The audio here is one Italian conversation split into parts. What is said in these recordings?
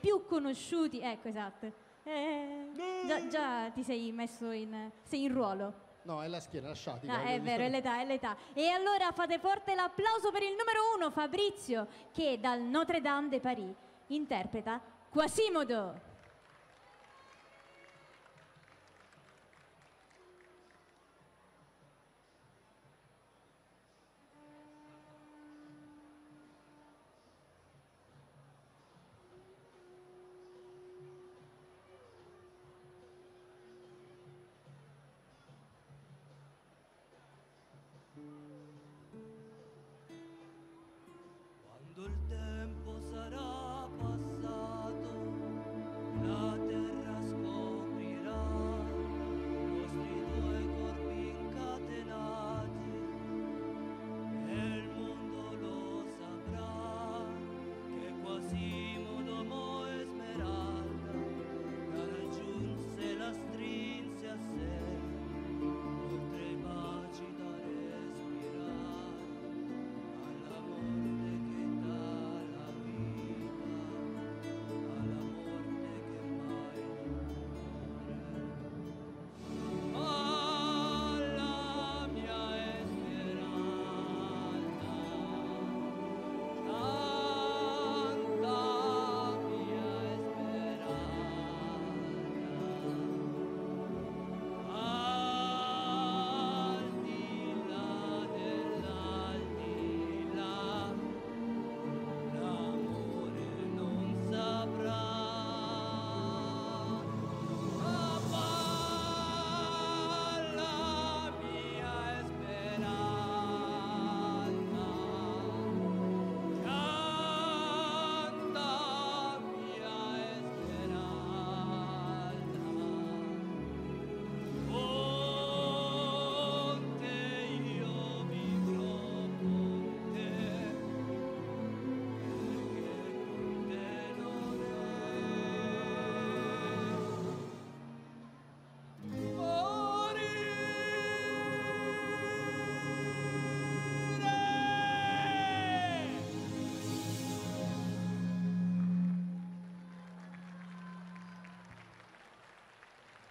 più conosciuti, ecco, esatto, già ti sei messo in, sei in ruolo. No, è la schiena, lasciati. Ah, è vero, è l'età, è l'età. E allora fate forte l'applauso per il numero 1, Fabrizio, che dal Notre Dame de Paris interpreta Quasimodo.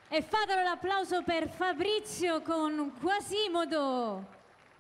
E fatelo l'applauso per Fabrizio con Quasimodo.